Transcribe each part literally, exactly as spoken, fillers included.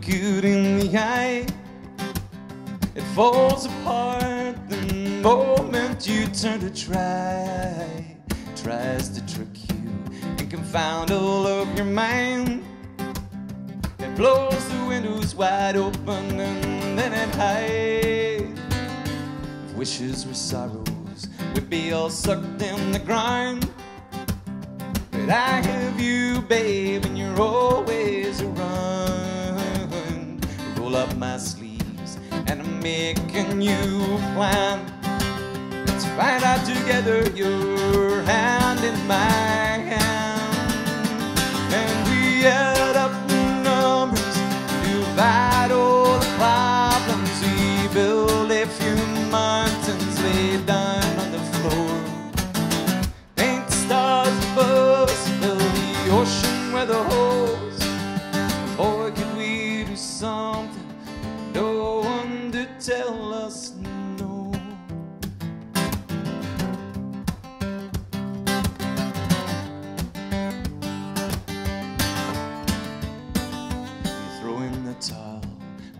look good in the eye, it falls apart the moment you turn to try. Tries to trick you and confound all of your mind. It blows the windows wide open and then it hides. If wishes were sorrows, we'd be all sucked in the ground. But I have you, babe, and you're always around. Roll up my sleeves and I'm making you a plan. Let's find out together, your hand in my hand. And we add up the numbers, divide all the problems. We build a few mountains laid down on the floor. Paint stars above us, fill the ocean with a hose. Boy, could we do something no one to tell us no.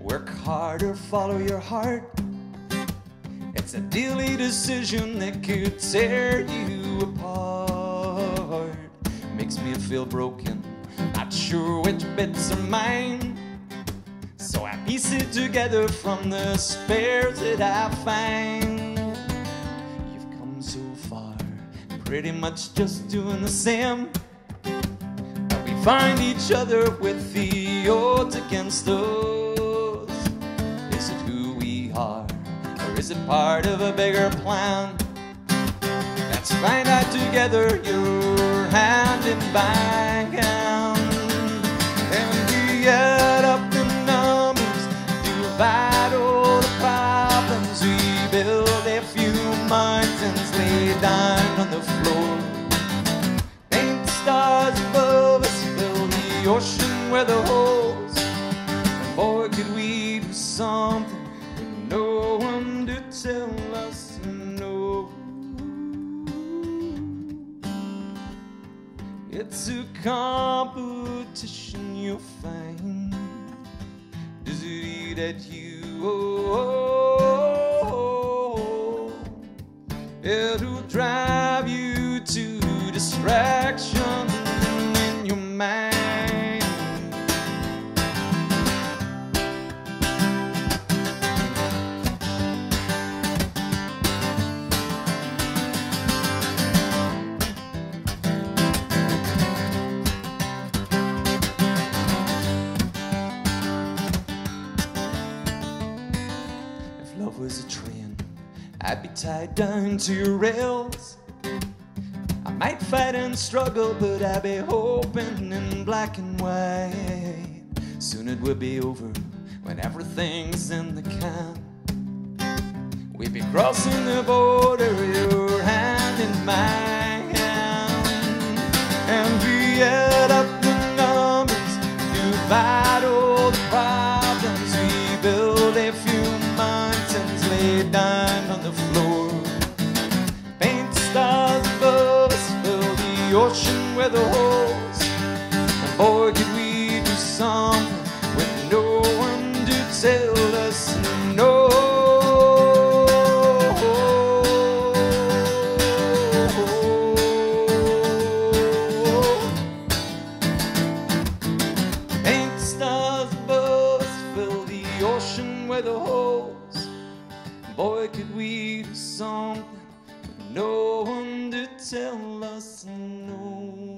Work hard or follow your heart. It's a daily decision that could tear you apart. Makes me feel broken, not sure which bits are mine. So I piece it together from the spares that I find. You've come so far, pretty much just doing the same. But we find each other with the odds against us. Is it who we are, or is it part of a bigger plan? Let's find out together, your hand in my hand. And we add up the numbers, divide all the problems. We build a few mountains laid down on the floor. Paint stars above us, fill the ocean with a hose. And boy, could we something that no one to tell us no. It's a competition you'll find. Does it eat at you? Oh, oh, oh. It'll drive you to distraction in your mind. Love was a train, I'd be tied down to your rails. I might fight and struggle, but I'd be hoping in black and white. Soon it would be over when everything's in the can. We'd be crossing the border, your hand in my hand. And we add up the numbers, divide all the problems. We build a few mountains laid down on the floor. Paint stars above us, fill the ocean with a hose. And boy, could we do something with no one to tell us no. Paint stars above us, fill the ocean with a hose. Boy, could we do something, but no one to tell us no.